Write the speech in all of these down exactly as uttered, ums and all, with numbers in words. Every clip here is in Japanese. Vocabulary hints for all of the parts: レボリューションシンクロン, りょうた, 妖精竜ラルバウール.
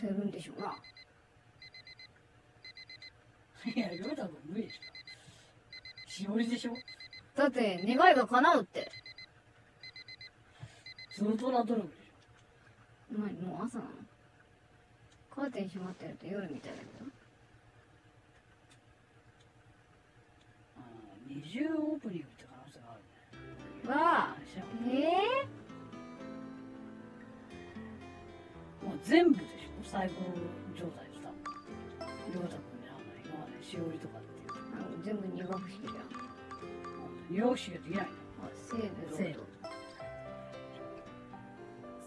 せるんでしょうな。いや、亮太も無理でしょ。しおりでしょ。だって願いが叶うって相当な努力でしょ。何、もう朝なの？カーテン閉まってると夜みたいだけど、ああ、二重オープニングって可能性があるね。わあ、えーもう全部でしょ、最高状態でした。亮太君ね、あんまり今までしおりとかっていうの全部二学期じゃん。二学期ができないの。あ、セーブセーブ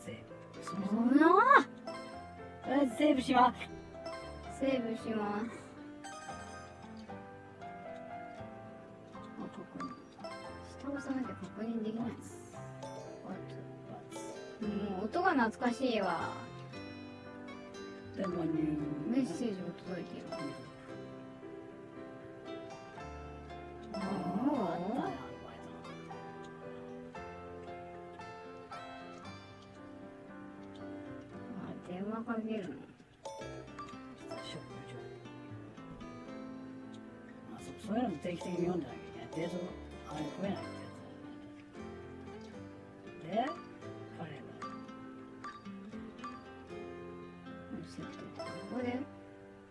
セーブそんなーセーブします。セーブします。あ、確認下を押さなきゃ確認できない。もう音が懐かしいわ。メッセージも届いている。ああ、電話かけるの。そういうのも定期的に読んでなきゃいけない。デートあれ増えないってやつ。で。ここで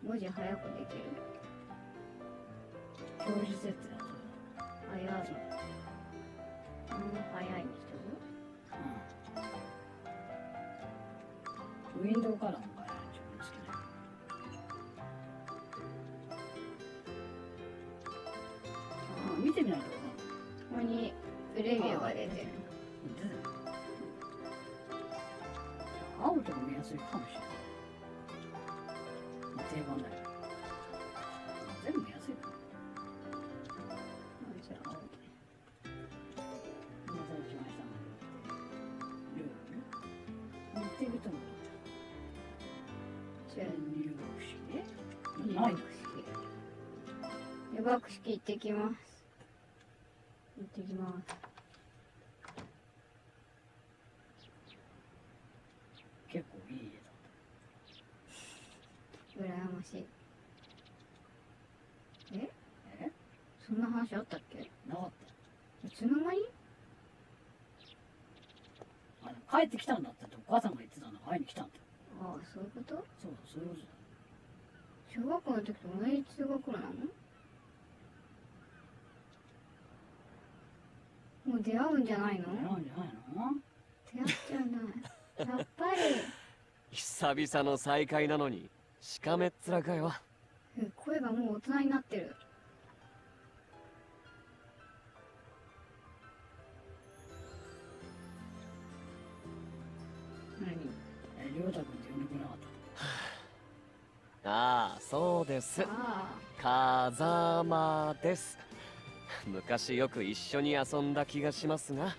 文字早くできる表示設定だと早いの。あんな早いにしてる。うん、ウィンドウからも変えられちゃうんですけど、ああ見てみないと。ここにプレビューが出てる。青とか見やすいかもしれない。定番だよ。全部安いから。じゃあ、お待たせしました。見てみたの。じゃあ、入学式ね。入学式。入学式行ってきます。行ってきます。結構いい。羨ましい。え？え？そんな話あったっけ？なかった。いつの間に？あ、帰ってきたんだってお母さんが言ってたんだ。会いに来たんだ。ああ、そういうこと？そうだ、そういうことだ。小学校の時と同じ通学路なの？もう出会うんじゃないの？出会うんじゃないの？出会っちゃうな。やっぱり。久々の再会なのに。しかめっ面かよ。声がもう大人になってる。何？え、亮太君って呼んでこなかった？ああ、そうです。風間です。昔よく一緒に遊んだ気がしますが。あ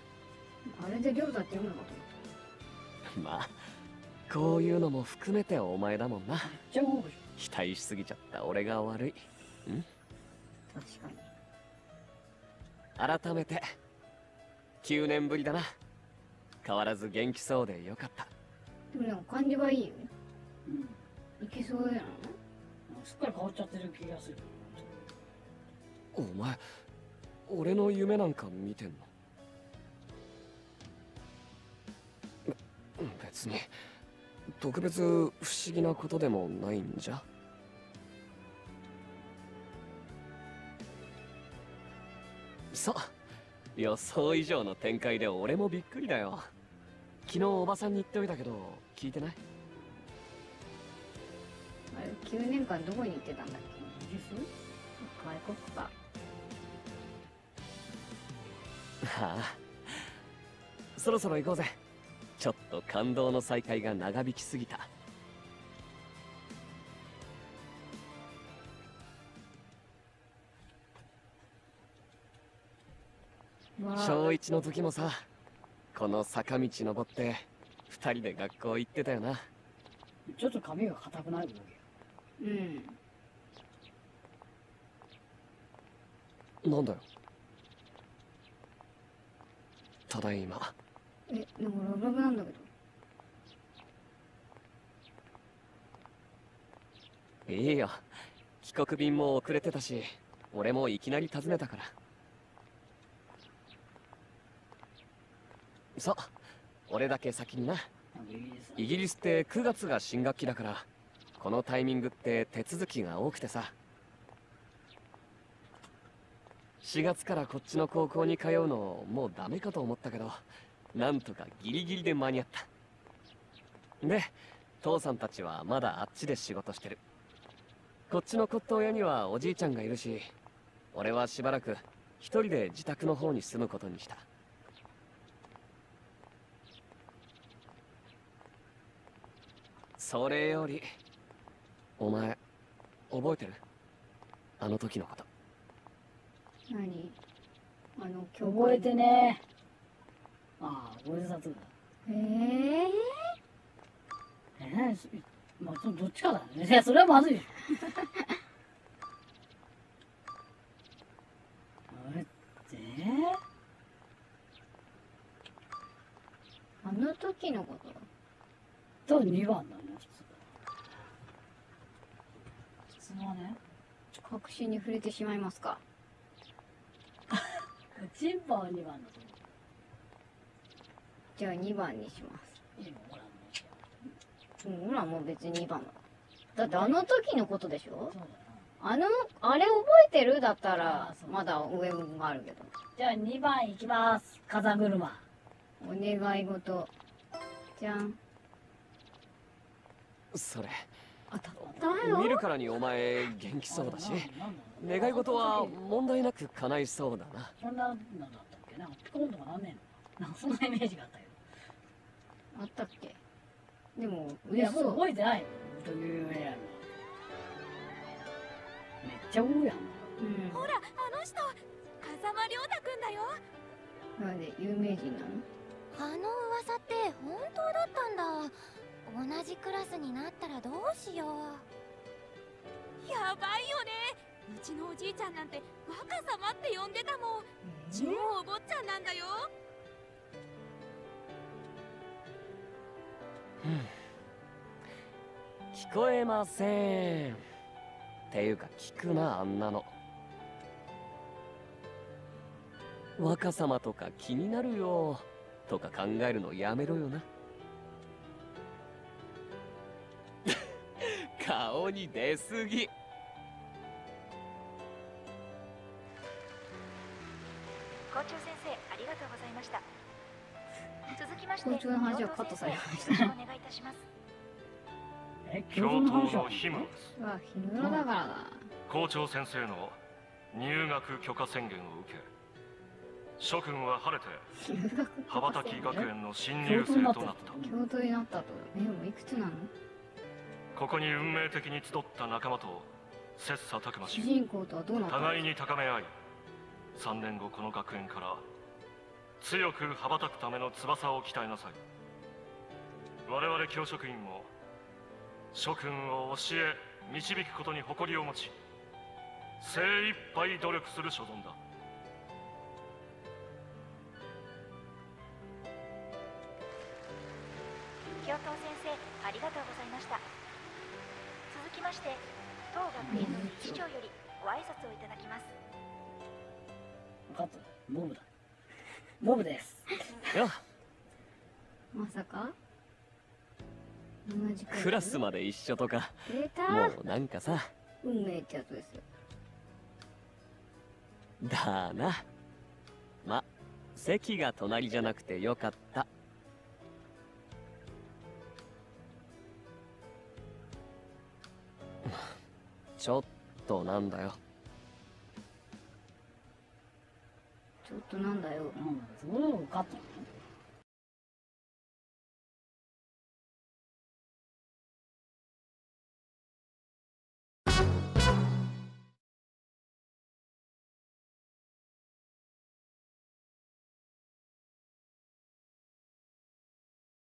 れで亮太って呼ぶのかと思った。まあ。こういうのも含めてお前だもんな。期待しすぎちゃった俺が悪い。ん？確かに。改めてきゅうねんぶりだな。変わらず元気そうでよかった。でもなんか感じがいいよね。うん、いけそうやな。すっかり変わっちゃってる気がする。お前、俺の夢なんか見てんの？別に特別不思議なことでもないんじゃ。そう、予想以上の展開で俺もびっくりだよ。昨日おばさんに言っておいたけど聞いてない？あれきゅうねんかんどこに行ってたんだっけ？イギリス？外国か。はあ、そろそろ行こうぜ。ちょっと感動の再会が長引きすぎた。小一の時もさ、この坂道登って二人で学校行ってたよな。ちょっと髪が硬くなるわけよ。うん、なんだよ。ただいま。え、なんかラブラブなんだけど。いいよ。帰国便も遅れてたし、俺もいきなり訪ねたから。そう、俺だけ先にな。イギリスってくがつが新学期だから、このタイミングって手続きが多くてさ。しがつからこっちの高校に通うのもうダメかと思ったけど、なんとかギリギリで間に合った。で、父さんたちはまだあっちで仕事してる。こっちの骨董屋にはおじいちゃんがいるし、俺はしばらく一人で自宅の方に住むことにした。それより、お前、覚えてる？あの時のこと。何？あの、覚えてねえ。ああ、俺だとだ。ええー。ええ、まあ、そのどっちかだね。いや、それはまずい。あれってあの時のこととにばんだね、普通はね。確信に触れてしまいますか。チンパはにばんだと思う。じゃあにばんにします。うん、ほらもう別ににばんだ。だってあの時のことでしょ。あのあれ覚えてるだったらまだ上もあるけど。じゃあにばんいきます。風車お願い事。じゃん。それ当たったよ。見るからにお前元気そうだし、願い事は問題なく叶いそうだな。そんなのだったっけ。なんかピコンとかなんねえの。なんかそんなイメージがあったよ。あったっけ。でも嬉しそう。いや覚えてないよ。どういうやろ。めっちゃ多いやん。うん、ほらあの人、風間亮太くんだよ。なんで有名人なの？あの噂って本当だったんだ。同じクラスになったらどうしよう。やばいよね。うちのおじいちゃんなんて若様って呼んでたもん。超お坊ちゃんなんだよ。うん、聞こえません。っていうか聞くな、あんなの。若様とか気になるよとか考えるのやめろよな。顔に出すぎ。校長先生、ありがとうございました。続きまして、校長の話はカットされました。お願いいたします。え、教頭の日村です。うわ、日村だからだ。校長先生の入学許可宣言を受け、諸君は晴れて羽ばたき学園の新入生となった。教頭になったと。え、もういくつなの？ここに運命的に集った仲間と切磋琢磨し、互いに高め合い、さんねんごこの学園から強く羽ばたくための翼を鍛えなさい。我々教職員も諸君を教え導くことに誇りを持ち、精一杯努力する所存だ。教頭先生、ありがとうございました。続きまして、当学園の理事長よりご挨拶をいただきます。分かった、モブだ。モブです。よっ。まさか同じクラスまで一緒とか、もうなんかさ、運命ってやつですよ。だな。ま、席が隣じゃなくてよかった。ちょっとなんだよ。ちょっとなんだよ。うん、そうかと。